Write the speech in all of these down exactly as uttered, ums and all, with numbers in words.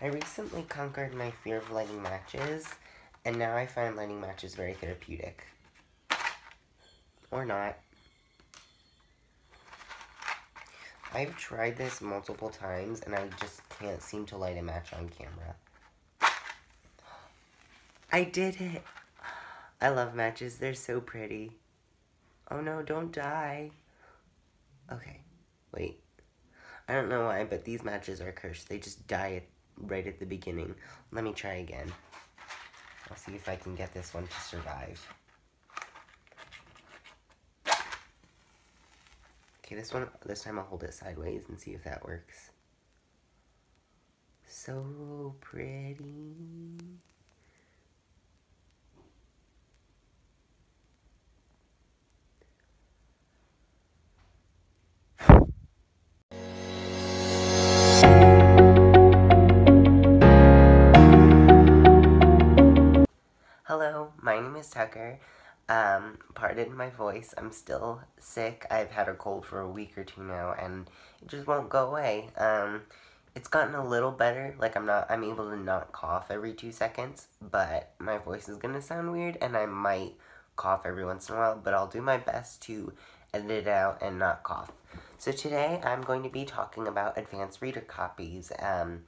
I recently conquered my fear of lighting matches, and now I find lighting matches very therapeutic. Or not. I've tried this multiple times, and I just can't seem to light a match on camera. I did it! I love matches, they're so pretty. Oh no, don't die. Okay, wait. I don't know why, but these matches are cursed. They just die at, right at the beginning. Let me try again. I'll see if I can get this one to survive. Okay, this one, this time I'll hold it sideways and see if that works. So pretty. Hello, my name is Tucker. Um, pardon my voice, I'm still sick. I've had a cold for a week or two now, and it just won't go away. Um, it's gotten a little better, like I'm not, I'm able to not cough every two seconds, but my voice is gonna sound weird, and I might cough every once in a while, but I'll do my best to edit it out and not cough. So today, I'm going to be talking about advanced reader copies, um,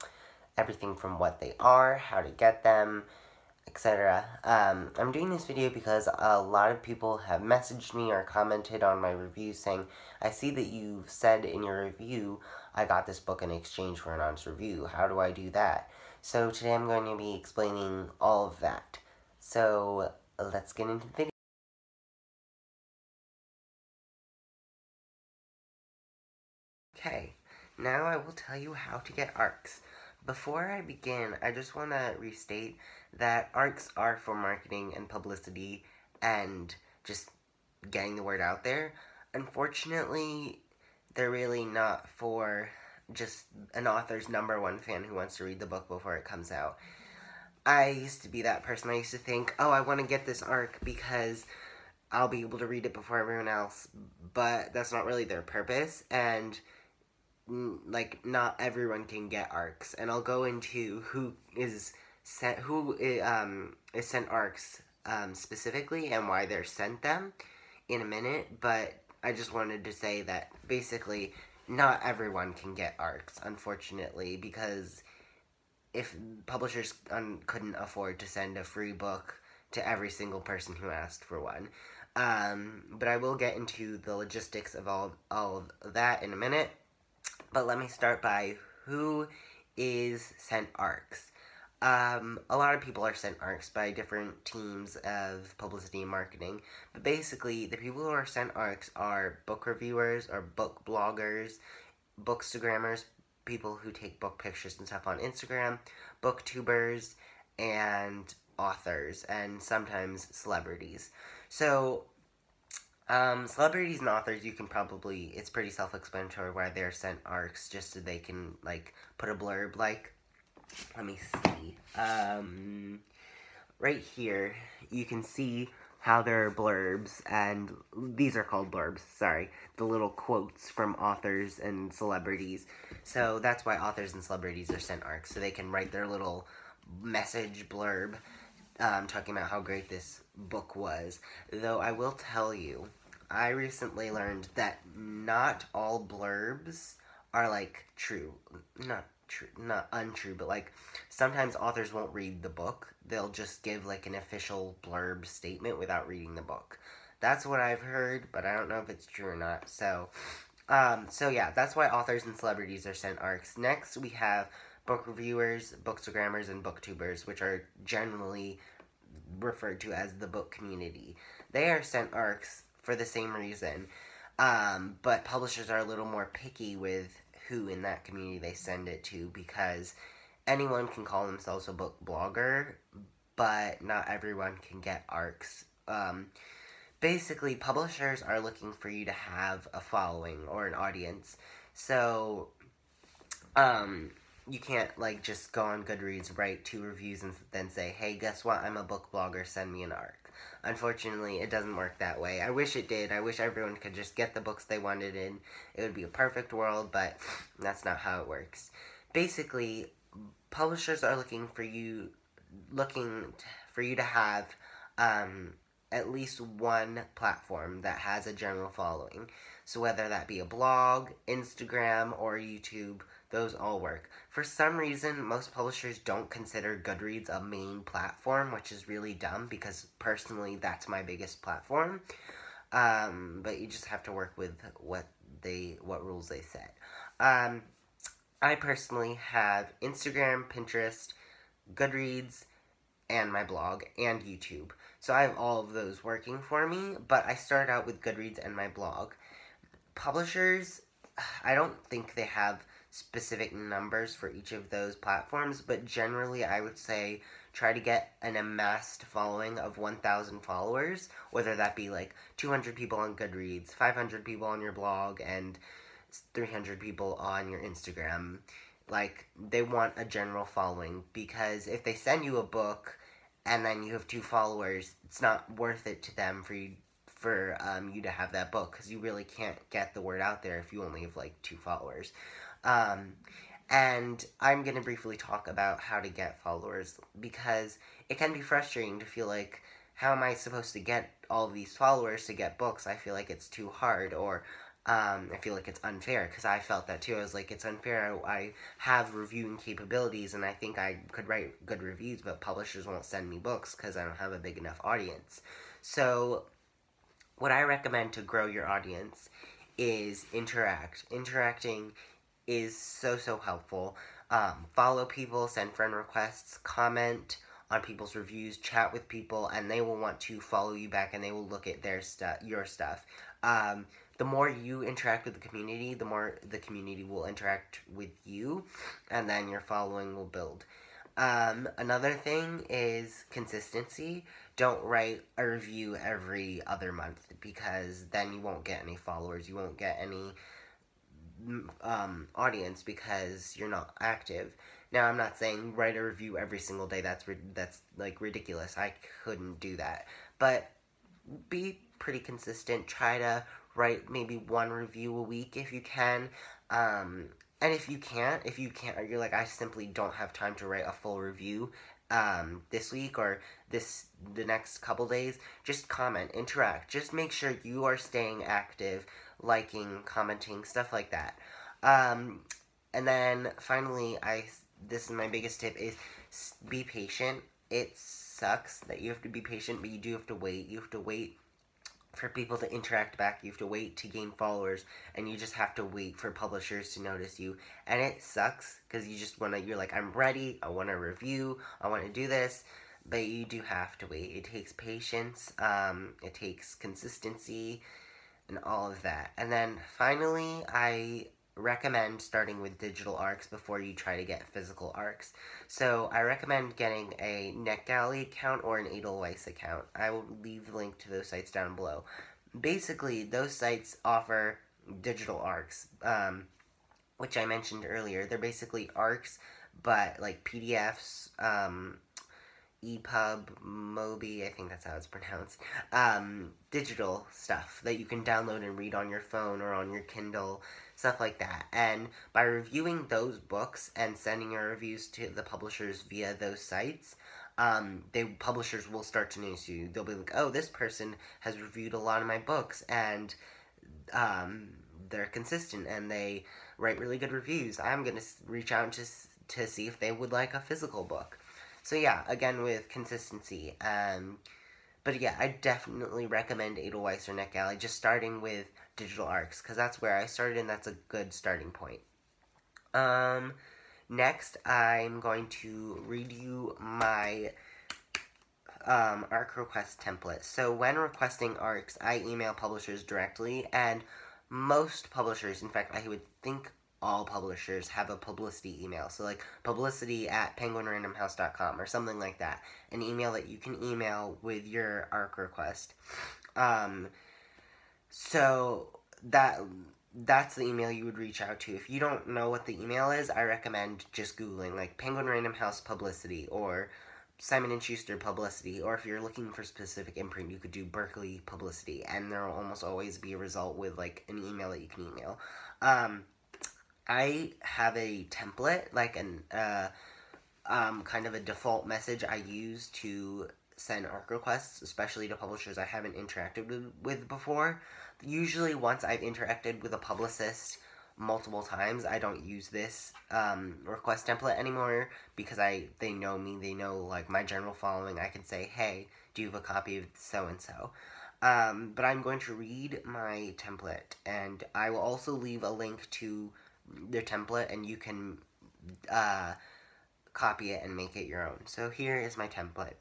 everything from what they are, how to get them, et cetera. Um, I'm doing this video because a lot of people have messaged me or commented on my review saying, I see that you've said in your review, I got this book in exchange for an honest review. How do I do that? So today I'm going to be explaining all of that. So let's get into the video. Okay, now I will tell you how to get A R Cs. Before I begin, I just want to restate that A R Cs are for marketing and publicity and just getting the word out there. Unfortunately, they're really not for just an author's number one fan who wants to read the book before it comes out. I used to be that person. I used to think, oh, I want to get this A R C because I'll be able to read it before everyone else, but that's not really their purpose, and like, not everyone can get A R Cs, and I'll go into who is sent, who um, is sent A R Cs um, specifically and why they're sent them in a minute, but I just wanted to say that basically not everyone can get A R Cs, unfortunately, because if publishers un- couldn't afford to send a free book to every single person who asked for one. Um, but I will get into the logistics of all, all of that in a minute. But let me start by who is sent A R Cs. Um, a lot of people are sent A R Cs by different teams of publicity and marketing. But basically, the people who are sent A R Cs are book reviewers or book bloggers, bookstagrammers, people who take book pictures and stuff on Instagram, booktubers, and authors, and sometimes celebrities. So, um, celebrities and authors, you can probably, it's pretty self-explanatory why they're sent A R Cs, just so they can, like, put a blurb, like, let me see, um, right here, you can see how there are blurbs, and these are called blurbs, sorry, the little quotes from authors and celebrities. So, that's why authors and celebrities are sent A R Cs, so they can write their little message blurb, Um, talking about how great this book was. Though I will tell you, I recently learned that not all blurbs are like true, not true, not untrue, but like sometimes authors won't read the book. They'll just give like an official blurb statement without reading the book. That's what I've heard, but I don't know if it's true or not. So, um, so yeah, that's why authors and celebrities are sent A R Cs. Next, we have book reviewers, bookstagrammers, and booktubers, which are generally referred to as the book community. They are sent A R Cs for the same reason, um, but publishers are a little more picky with who in that community they send it to, because anyone can call themselves a book blogger, but not everyone can get A R Cs. Um, basically, publishers are looking for you to have a following or an audience, so, um... you can't, like, just go on Goodreads, write two reviews, and then say, hey, guess what, I'm a book blogger, send me an A R C. Unfortunately, it doesn't work that way. I wish it did. I wish everyone could just get the books they wanted in. It would be a perfect world, but that's not how it works. Basically, publishers are looking for you, looking for you to have um, at least one platform that has a general following. So whether that be a blog, Instagram, or YouTube, those all work. For some reason, most publishers don't consider Goodreads a main platform, which is really dumb because personally, that's my biggest platform. Um, but you just have to work with what they, what rules they set. Um, I personally have Instagram, Pinterest, Goodreads, and my blog, and YouTube. So I have all of those working for me, but I start out with Goodreads and my blog. Publishers, I don't think they have specific numbers for each of those platforms, but generally I would say try to get an amassed following of one thousand followers, whether that be like two hundred people on Goodreads, five hundred people on your blog, and three hundred people on your Instagram. Like, they want a general following, because if they send you a book and then you have two followers, it's not worth it to them for you for um, you to have that book, because you really can't get the word out there if you only have like two followers. Um, and I'm going to briefly talk about how to get followers, because it can be frustrating to feel like, how am I supposed to get all of these followers to get books? I feel like it's too hard, or um, I feel like it's unfair, because I felt that too. I was like, it's unfair, I, I have reviewing capabilities, and I think I could write good reviews, but publishers won't send me books because I don't have a big enough audience. So what I recommend to grow your audience is interact. Interacting is so, so helpful. Um, follow people, send friend requests, comment on people's reviews, chat with people, and they will want to follow you back, and they will look at their stuff, your stuff. Um, the more you interact with the community, the more the community will interact with you, and then your following will build. Um, another thing is consistency. Don't write a review every other month, because then you won't get any followers, you won't get any um, audience, because you're not active. Now, I'm not saying write a review every single day, that's, that's like ridiculous, I couldn't do that, but be pretty consistent, try to write maybe one review a week if you can, um, and if you can't, if you can't, or you're like, I simply don't have time to write a full review um, this week or this, the next couple days, just comment, interact, just make sure you are staying active, liking, commenting, stuff like that. Um, and then finally, I, this is my biggest tip, is be patient. It sucks that you have to be patient, but you do have to wait, you have to wait for people to interact back, you have to wait to gain followers, and you just have to wait for publishers to notice you, and it sucks, because you just want to, you're like, I'm ready, I want to review, I want to do this, but you do have to wait. It takes patience, um, it takes consistency, and all of that. And then, finally, I recommend starting with digital arcs before you try to get physical arcs. So I recommend getting a NetGalley account or an Edelweiss account. I will leave the link to those sites down below. Basically, those sites offer digital arcs, um, which I mentioned earlier. They're basically arcs, but like P D Fs, um, E P U B, Mobi, I think that's how it's pronounced, um, digital stuff that you can download and read on your phone or on your Kindle, stuff like that. And by reviewing those books and sending your reviews to the publishers via those sites, um, they, publishers will start to notice you. They'll be like, oh, this person has reviewed a lot of my books, and um, they're consistent, and they write really good reviews. I'm going to reach out to, to see if they would like a physical book. So yeah, again with consistency, um, but yeah, I definitely recommend Edelweiss or NetGalley, just starting with digital arcs, because that's where I started, and that's a good starting point. Um, next, I'm going to read you my um, arc request template. So when requesting arcs, I email publishers directly, and most publishers, in fact, I would think all publishers have a publicity email, so like publicity at penguin random house dot com or something like that, an email that you can email with your arc request. Um, so that that's the email you would reach out to. If you don't know what the email is, I recommend just Googling like Penguin Random House publicity or Simon and Schuster publicity, or if you're looking for specific imprint, you could do Berkeley publicity, and there will almost always be a result with like an email that you can email. Um, I have a template, like an uh, um, kind of a default message I use to send ARC requests, especially to publishers I haven't interacted with, with before. Usually once I've interacted with a publicist multiple times, I don't use this um, request template anymore because I they know me, they know like my general following. I can say, hey, do you have a copy of so-and-so? Um, but I'm going to read my template, and I will also leave a link to their template, and you can uh, copy it and make it your own. So here is my template.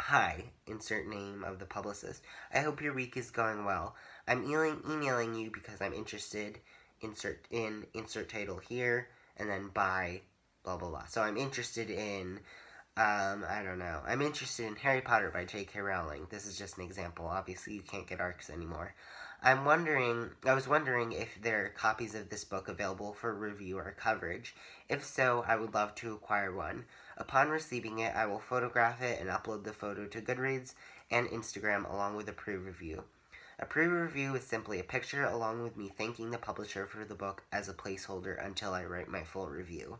Hi, insert name of the publicist. I hope your week is going well. I'm emailing you because I'm interested. Insert in, insert title here, and then by blah blah blah. So I'm interested in, um, I don't know. I'm interested in Harry Potter by J K Rowling. This is just an example. Obviously, you can't get ARCs anymore. I'm wondering, I was wondering if there are copies of this book available for review or coverage. If so, I would love to acquire one. Upon receiving it, I will photograph it and upload the photo to Goodreads and Instagram along with a pre-review. A pre-review is simply a picture along with me thanking the publisher for the book as a placeholder until I write my full review.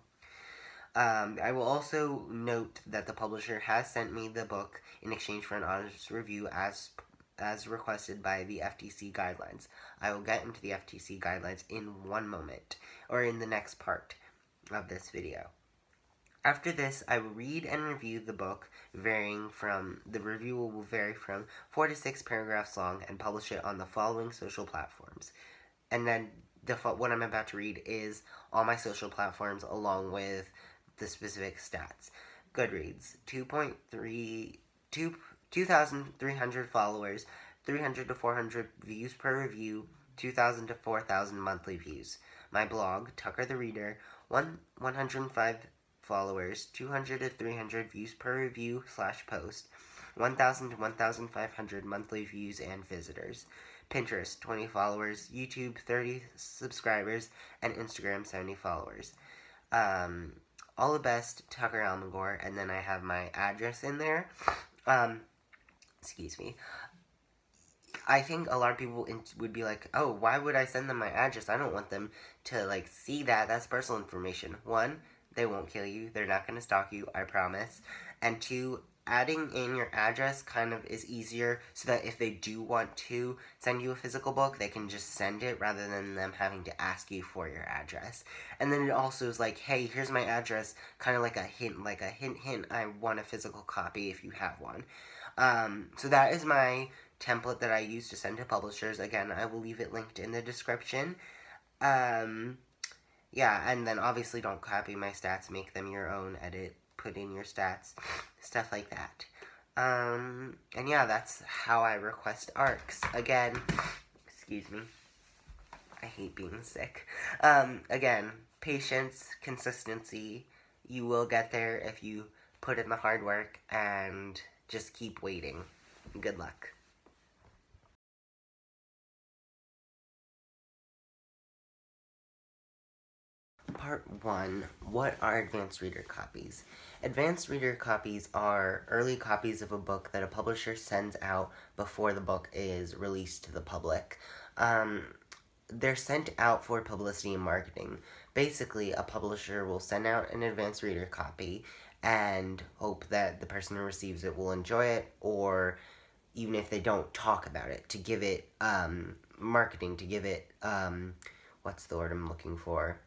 Um, I will also note that the publisher has sent me the book in exchange for an honest review as as requested by the F T C guidelines. I will get into the F T C guidelines in one moment, or in the next part of this video. After this, I will read and review the book, varying from, the review will vary from four to six paragraphs long, and publish it on the following social platforms. And then, the what I'm about to read is all my social platforms, along with the specific stats. Goodreads, two thousand three hundred followers, three hundred to four hundred views per review, two thousand to four thousand monthly views. My blog, Tucker the Reader, one hundred five followers, two hundred to three hundred views per review slash post, one thousand to one thousand five hundred monthly views and visitors. Pinterest, twenty followers, YouTube, thirty subscribers, and Instagram, seventy followers. Um, all the best, Tucker Almagor, and then I have my address in there. Um, excuse me. I think a lot of people would be like, oh, why would I send them my address? I don't want them to, like, see that. That's personal information. One, they won't kill you. They're not going to stalk you, I promise. And two, adding in your address kind of is easier so that if they do want to send you a physical book, they can just send it rather than them having to ask you for your address. And then it also is like, hey, here's my address, kind of like a hint, like a hint, hint, I want a physical copy if you have one. Um, so that is my template that I use to send to publishers. Again, I will leave it linked in the description. Um... Yeah, and then obviously don't copy my stats, make them your own, edit, put in your stats, stuff like that. Um, and yeah, that's how I request ARCs. Again, excuse me, I hate being sick. Um, again, patience, consistency, you will get there if you put in the hard work and just keep waiting. Good luck. Part one. What are advanced reader copies? Advanced reader copies are early copies of a book that a publisher sends out before the book is released to the public. Um, they're sent out for publicity and marketing. Basically, a publisher will send out an advanced reader copy and hope that the person who receives it will enjoy it, or even if they don't, talk about it, to give it um, marketing, to give it, um, what's the word I'm looking for?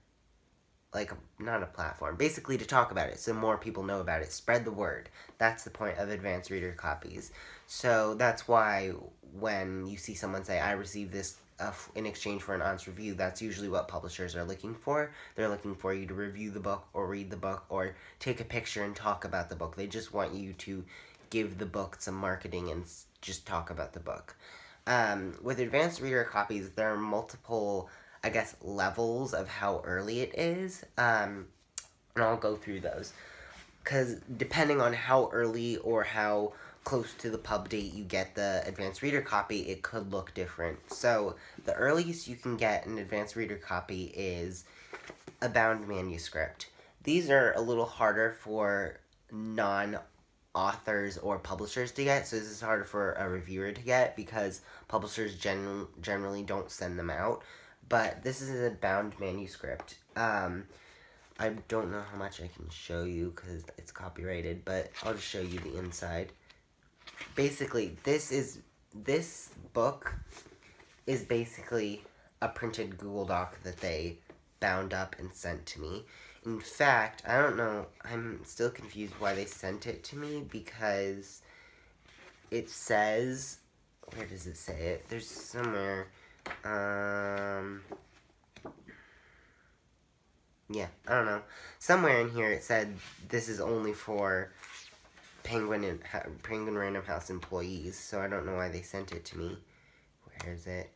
Like, not a platform, basically to talk about it so more people know about it, spread the word. That's the point of advanced reader copies. So that's why when you see someone say, I received this uh, in exchange for an honest review, that's usually what publishers are looking for. They're looking for you to review the book or read the book or take a picture and talk about the book. They just want you to give the book some marketing and just talk about the book. Um, with advanced reader copies, there are multiple, I guess, levels of how early it is, um, and I'll go through those, because depending on how early or how close to the pub date you get the advanced reader copy, it could look different. So, the earliest you can get an advanced reader copy is a bound manuscript. These are a little harder for non-authors or publishers to get, so this is harder for a reviewer to get, because publishers gen- generally don't send them out. But this is a bound manuscript, Um, I don't know how much I can show you because it's copyrighted, but I'll just show you the inside. Basically, this is, this book is basically a printed Google Doc that they bound up and sent to me. In fact, I don't know, I'm still confused why they sent it to me, because it says, where does it say it? There's somewhere, um, yeah, I don't know. Somewhere in here it said, this is only for Penguin and Penguin Random House employees, so I don't know why they sent it to me. Where is it?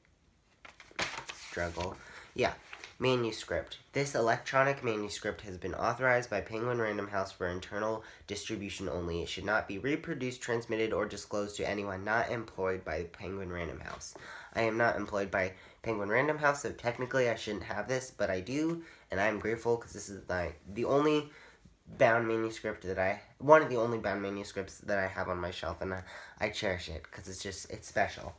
Struggle. Yeah. Manuscript. This electronic manuscript has been authorized by Penguin Random House for internal distribution only. It should not be reproduced, transmitted, or disclosed to anyone not employed by Penguin Random House. I am not employed by Penguin Random House, so technically I shouldn't have this, but I do, and I am grateful because this is the, the only bound manuscript that I, one of the only bound manuscripts that I have on my shelf, and I, I cherish it because it's just, it's special.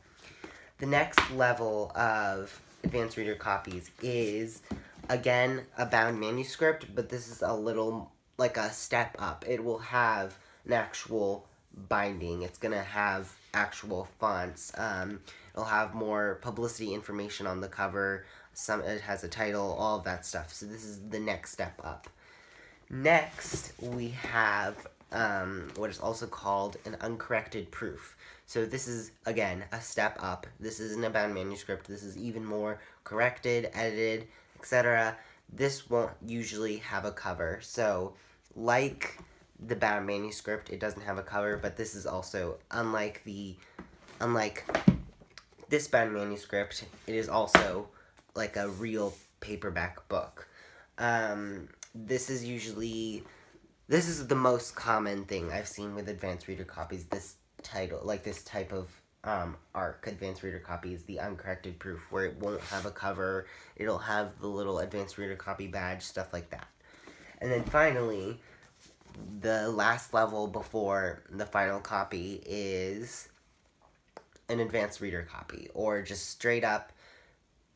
The next level of advanced reader copies is, again, a bound manuscript, but this is a little, like a step up. It will have an actual binding. It's going to have actual fonts. Um, it'll have more publicity information on the cover. Some, it has a title, all of that stuff. So this is the next step up. Next, we have um, what is also called an uncorrected proof. So this is, again, a step up. This isn't a bound manuscript. This is even more corrected, edited, et cetera. This won't usually have a cover. So, like the bound manuscript, it doesn't have a cover, but this is also, unlike the, unlike this bound manuscript, it is also like a real paperback book. Um, this is usually, this is the most common thing I've seen with advanced reader copies, this title, like this type of um, arc, advanced reader copy, is the uncorrected proof, where it won't have a cover, it'll have the little advanced reader copy badge, stuff like that. And then finally, the last level before the final copy is an advanced reader copy, or just straight up,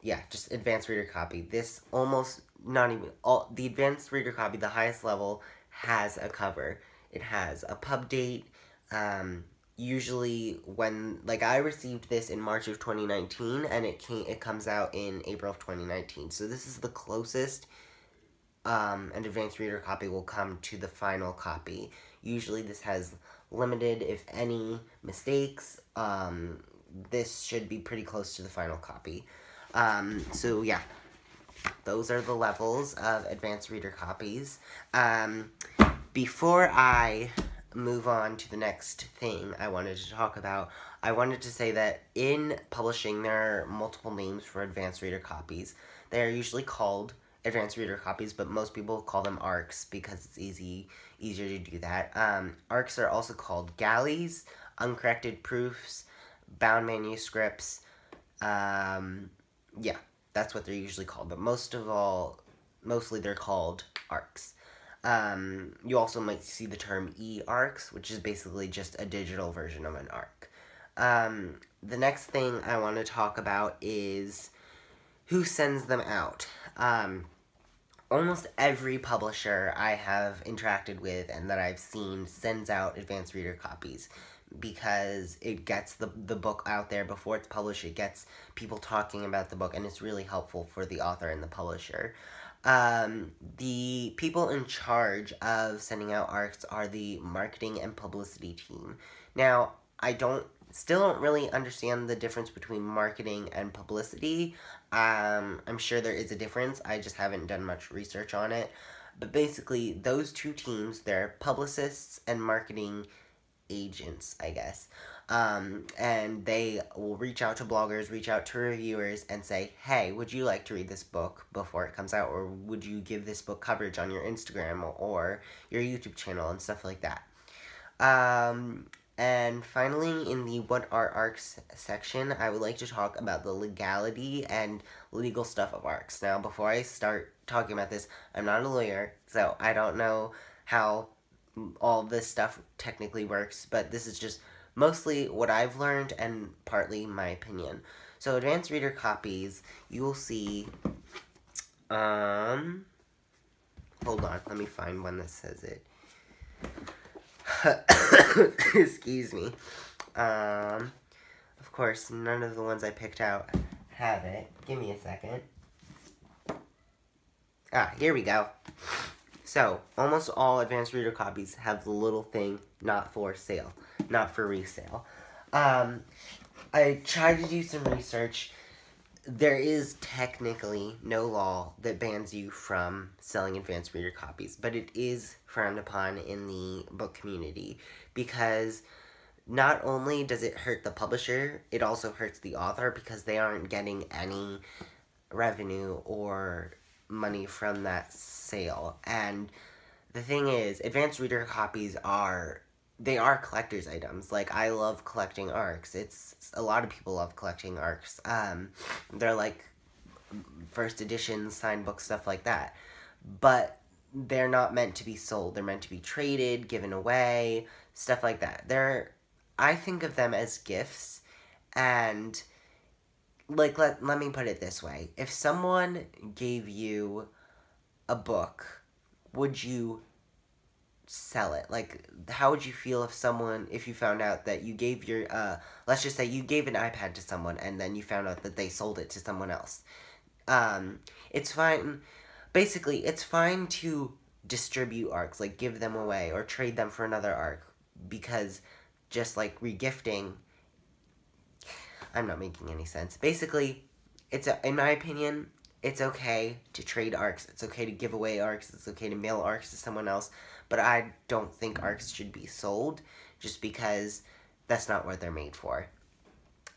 yeah, just advanced reader copy. This almost, not even, all the advanced reader copy, the highest level, has a cover. It has a pub date, um, usually when, like, I received this in March of twenty nineteen, and it came, it comes out in April of twenty nineteen, so this is the closest um, an advanced reader copy will come to the final copy. Usually this has limited, if any, mistakes. Um, this should be pretty close to the final copy. Um, so yeah, those are the levels of advanced reader copies. Um, before I move on to the next thing I wanted to talk about, I wanted to say that in publishing there are multiple names for advanced reader copies. They are usually called advanced reader copies, but most people call them A R Cs because it's easy, easier to do that. Um, A R Cs are also called galleys, uncorrected proofs, bound manuscripts. Um, yeah, that's what they're usually called, but most of all, mostly they're called A R Cs. Um, you also might see the term e-A R Cs, which is basically just a digital version of an A R C. Um, the next thing I want to talk about is who sends them out. Um, almost every publisher I have interacted with and that I've seen sends out advanced reader copies, because it gets the, the book out there before it's published. It gets people talking about the book, and it's really helpful for the author and the publisher. Um, the people in charge of sending out A R Cs are the marketing and publicity team. Now, I don't, still don't really understand the difference between marketing and publicity. Um, I'm sure there is a difference. I just haven't done much research on it. But basically, those two teams, they're publicists and marketing agents, I guess. Um, and they will reach out to bloggers, reach out to reviewers, and say, hey, would you like to read this book before it comes out, or would you give this book coverage on your Instagram or, or your YouTube channel, and stuff like that. Um, and finally, in the What Are A R Cs section, I would like to talk about the legality and legal stuff of A R Cs. Now, before I start talking about this, I'm not a lawyer, so I don't know how all this stuff technically works, but this is just mostly what I've learned and partly my opinion. So advanced reader copies, you will see, um, Hold on, let me find one that says it. Excuse me. Um, of course, none of the ones I picked out have it. Give me a second. Ah, here we go. So, almost all advanced reader copies have the little thing, not for sale, not for resale. Um, I tried to do some research. There is technically no law that bans you from selling advanced reader copies, but it is frowned upon in the book community because not only does it hurt the publisher, it also hurts the author because they aren't getting any revenue or money from that sale. And the thing is, advanced reader copies are, they are collector's items. Like, I love collecting A R Cs. It's, a lot of people love collecting A R Cs. Um, they're like first edition, signed books, stuff like that. But they're not meant to be sold. They're meant to be traded, given away, stuff like that. They're, I think of them as gifts, and like, let, let me put it this way. If someone gave you a book, would you sell it? Like, how would you feel if someone, if you found out that you gave your, uh, let's just say you gave an iPad to someone and then you found out that they sold it to someone else? Um, it's fine, basically, it's fine to distribute A R Cs, like give them away or trade them for another A R C, because just like regifting, I'm not making any sense. Basically, it's a, in my opinion, it's okay to trade A R Cs. It's okay to give away A R Cs. It's okay to mail A R Cs to someone else. But I don't think A R Cs should be sold just because that's not what they're made for.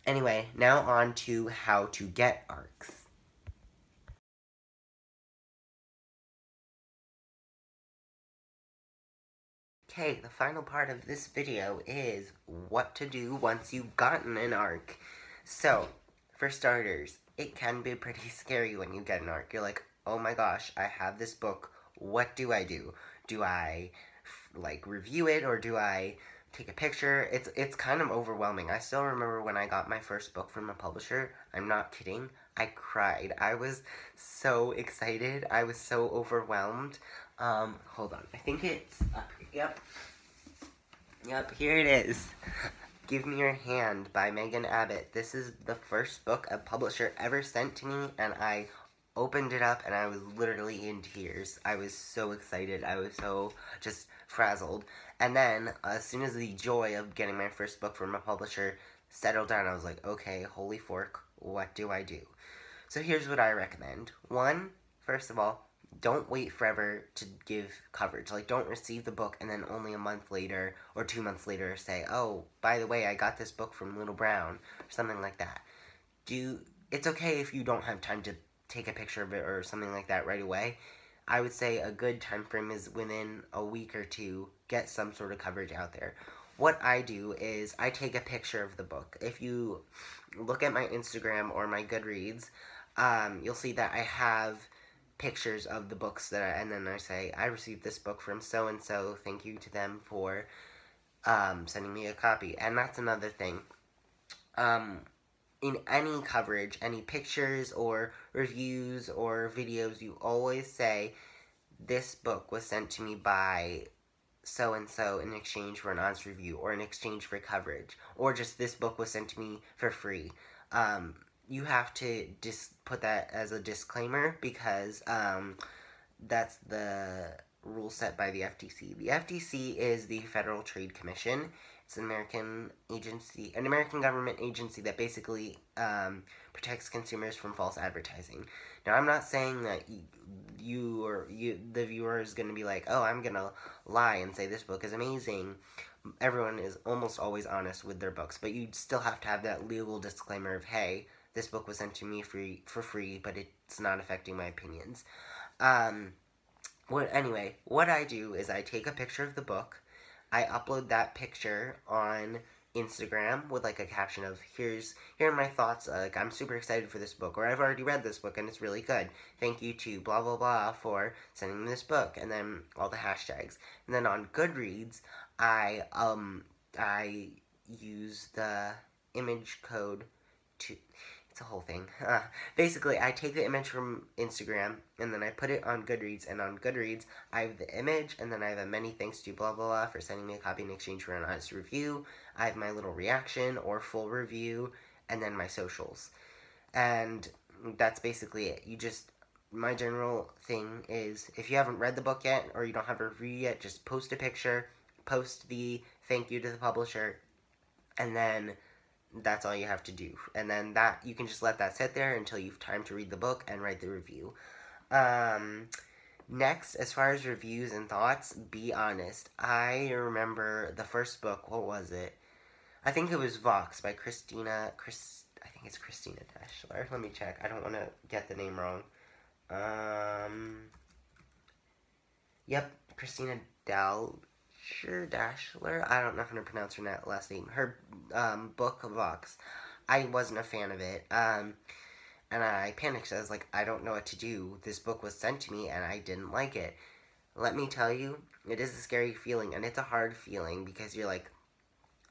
Anyway, now on to how to get A R Cs. Okay, the final part of this video is what to do once you've gotten an A R C. So, for starters, it can be pretty scary when you get an A R C. You're like, oh my gosh, I have this book. What do I do? Do I, like, review it, or do I take a picture? It's it's kind of overwhelming. I still remember when I got my first book from a publisher. I'm not kidding. I cried. I was so excited. I was so overwhelmed. Um, hold on. I think it's up here. Yep. Yep, here it is. Give Me Your Hand by Megan Abbott. This is the first book a publisher ever sent to me, and I opened it up and I was literally in tears. I was so excited. I was so just frazzled. And then, as soon as the joy of getting my first book from a publisher settled down, I was like, okay, holy fork, what do I do? So here's what I recommend. One, first of all, don't wait forever to give coverage. Like, don't receive the book and then only a month later or two months later say, oh, by the way, I got this book from Little Brown, or something like that. Do, it's okay if you don't have time to take a picture of it or something like that right away. I would say a good time frame is within a week or two, get some sort of coverage out there. What I do is I take a picture of the book. If you look at my Instagram or my Goodreads, um, you'll see that I have pictures of the books that I, and then I say, I received this book from so-and-so, thank you to them for um, sending me a copy. And that's another thing. Um, in any coverage, any pictures or reviews or videos, you always say, this book was sent to me by so-and-so in exchange for an honest review, or in exchange for coverage, or just this book was sent to me for free. Um, you have to just put that as a disclaimer because um, that's the rule set by the F T C. The F T C is the Federal Trade Commission. It's an American agency, an American government agency that basically um, protects consumers from false advertising. Now, I'm not saying that you or you, the viewer is going to be like, oh, I'm going to lie and say this book is amazing. Everyone is almost always honest with their books, but you still have to have that legal disclaimer of, hey, this book was sent to me free, for free, but it's not affecting my opinions. Um, what, anyway, what I do is I take a picture of the book. I upload that picture on Instagram with, like, a caption of, here's, here are my thoughts, like, I'm super excited for this book, or I've already read this book and it's really good. Thank you to blah, blah, blah for sending me this book, and then all the hashtags. And then on Goodreads, I, um, I use the image code to... It's a whole thing. Uh, basically, I take the image from Instagram, and then I put it on Goodreads, and on Goodreads, I have the image, and then I have a many thanks to blah, blah, blah for sending me a copy in exchange for an honest review. I have my little reaction or full review, and then my socials. And that's basically it. You just, my general thing is, if you haven't read the book yet, or you don't have a review yet, just post a picture, post the thank you to the publisher, and then that's all you have to do. And then that, you can just let that sit there until you've time to read the book and write the review. Um, next, as far as reviews and thoughts, be honest. I remember the first book, what was it? I think it was Vox by Christina, Chris, I think it's Christina Dashler. Let me check. I don't want to get the name wrong. Um, yep, Christina Dal. Sure, Dashler. I don't know how to pronounce her last name. Her um, book, Vox. I wasn't a fan of it, um, and I panicked. I was like, I don't know what to do. This book was sent to me, and I didn't like it. Let me tell you, it is a scary feeling, and it's a hard feeling, because you're like,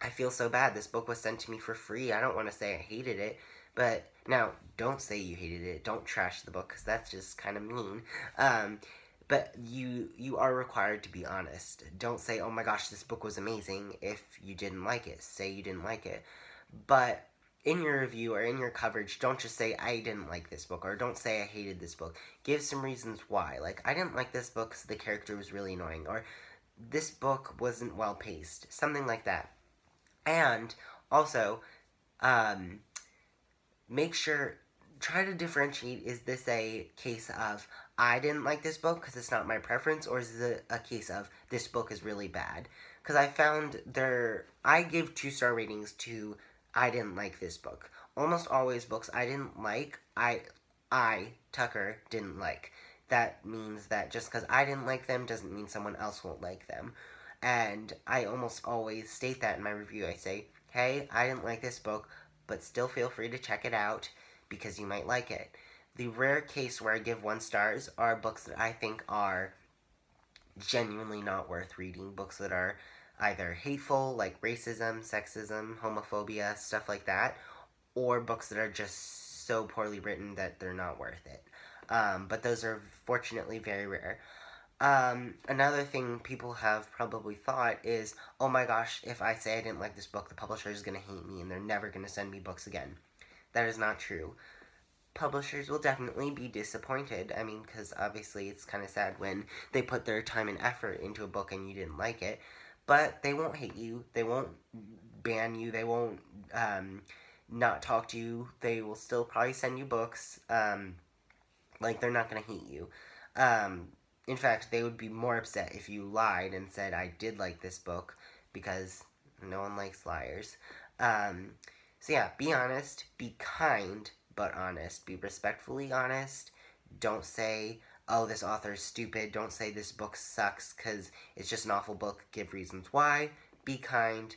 I feel so bad. This book was sent to me for free. I don't want to say I hated it, but now, don't say you hated it. Don't trash the book, because that's just kind of mean. Um... But you you are required to be honest. Don't say, oh my gosh, this book was amazing, if you didn't like it. Say you didn't like it. But in your review or in your coverage, don't just say, I didn't like this book, or don't say I hated this book. Give some reasons why. Like, I didn't like this book because the character was really annoying, or this book wasn't well-paced. Something like that. And also, um, make sure, try to differentiate, is this a case of, I didn't like this book because it's not my preference, or is it a case of, this book is really bad? Because I found there, I give two-star ratings to, I didn't like this book. Almost always books I didn't like, I, I, Tucker, didn't like. That means that just because I didn't like them doesn't mean someone else won't like them. And I almost always state that in my review. I say, hey, I didn't like this book, but still feel free to check it out because you might like it. The rare case where I give one stars are books that I think are genuinely not worth reading. Books that are either hateful, like racism, sexism, homophobia, stuff like that, or books that are just so poorly written that they're not worth it. Um, but those are fortunately very rare. Um, another thing people have probably thought is, oh my gosh, if I say I didn't like this book, the publisher is going to hate me and they're never going to send me books again. That is not true. Publishers will definitely be disappointed. I mean, because obviously it's kind of sad when they put their time and effort into a book and you didn't like it, but they won't hate you, they won't ban you, they won't um, not talk to you, they will still probably send you books, um, like they're not going to hate you. Um, in fact, they would be more upset if you lied and said, I did like this book, because no one likes liars. Um, so yeah, be honest, be kind, but honest. Be respectfully honest. Don't say, oh, this author's stupid. Don't say this book sucks because it's just an awful book. Give reasons why. Be kind.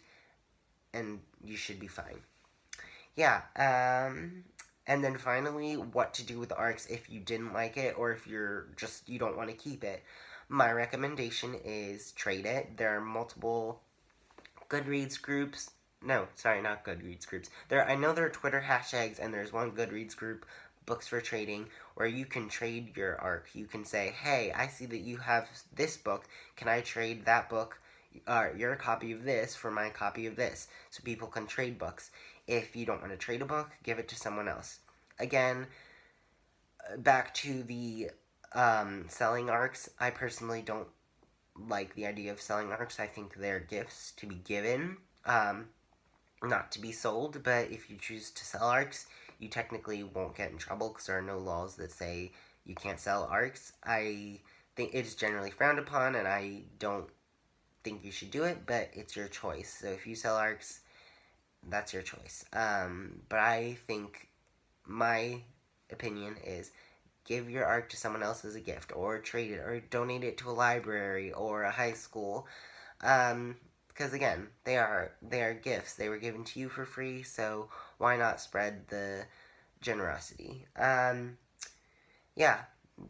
And you should be fine. Yeah. Um, and then finally, what to do with the A R Cs if you didn't like it or if you're just, you don't want to keep it. My recommendation is trade it. There are multiple Goodreads groups. No, sorry, not Goodreads groups. There, I know there are Twitter hashtags, and there's one Goodreads group, Books for Trading, where you can trade your A R C. You can say, hey, I see that you have this book. Can I trade that book, or uh, your copy of this for my copy of this? So people can trade books. If you don't want to trade a book, give it to someone else. Again, back to the um, selling A R Cs. I personally don't like the idea of selling A R Cs. I think they're gifts to be given. Um... Not to be sold, but if you choose to sell A R Cs, you technically won't get in trouble because there are no laws that say you can't sell A R Cs. I think it is generally frowned upon, and I don't think you should do it, but it's your choice. So if you sell A R Cs, that's your choice. Um, but I think my opinion is give your A R C to someone else as a gift, or trade it, or donate it to a library or a high school. Um... Because again, they are they are gifts. They were given to you for free, so why not spread the generosity? Um, yeah,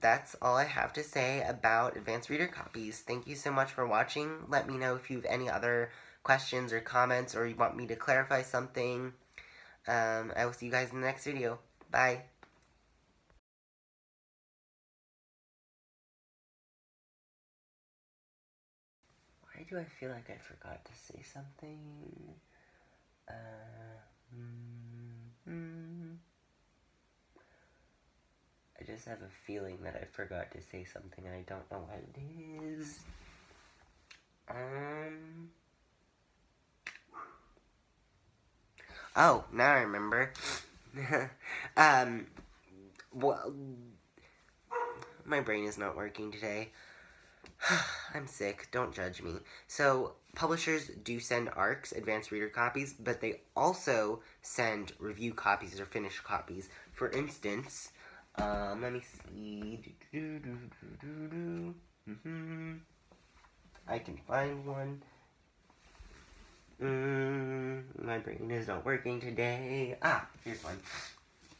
that's all I have to say about advanced reader copies. Thank you so much for watching. Let me know if you have any other questions or comments, or you want me to clarify something. Um, I will see you guys in the next video. Bye. Why do I feel like I forgot to say something? Uh, mm-hmm. I just have a feeling that I forgot to say something and I don't know what it is. Um... Oh, now I remember. um, well, my brain is not working today. I'm sick. Don't judge me. So, publishers do send A R Cs, advanced reader copies, but they also send review copies or finished copies. For instance, um, let me see. Mm-hmm. I can find one. Mmm, my brain is not working today. Ah, here's one.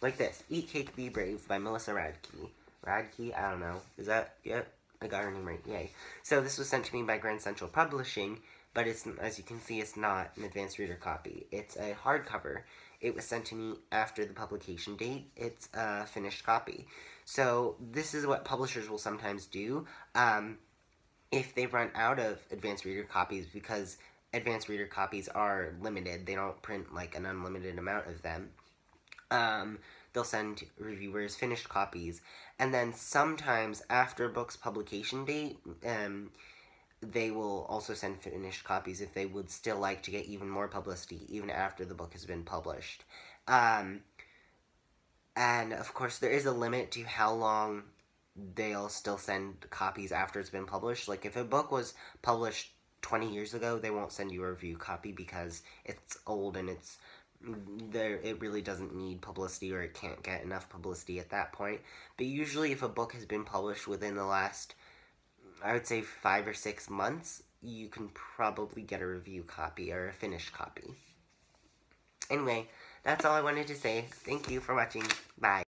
Like this. Eat Cake, Be Brave by Melissa Radke. Radke? I don't know. Is that... Yep. I got her name right. Yay. So this was sent to me by Grand Central Publishing, but it's, as you can see, it's not an advanced reader copy. It's a hardcover. It was sent to me after the publication date. It's a finished copy. So this is what publishers will sometimes do um, if they run out of advanced reader copies, because... advanced reader copies are limited. They don't print, like, an unlimited amount of them. Um, they'll send reviewers finished copies. And then sometimes after a book's publication date, um, they will also send finished copies if they would still like to get even more publicity, even after the book has been published. Um, and, of course, there is a limit to how long they'll still send copies after it's been published. Like, if a book was published twenty years ago, they won't send you a review copy because it's old and it's there. It really doesn't need publicity, or it can't get enough publicity at that point. But usually if a book has been published within the last, I would say, five or six months, you can probably get a review copy or a finished copy. Anyway, that's all I wanted to say. Thank you for watching. Bye.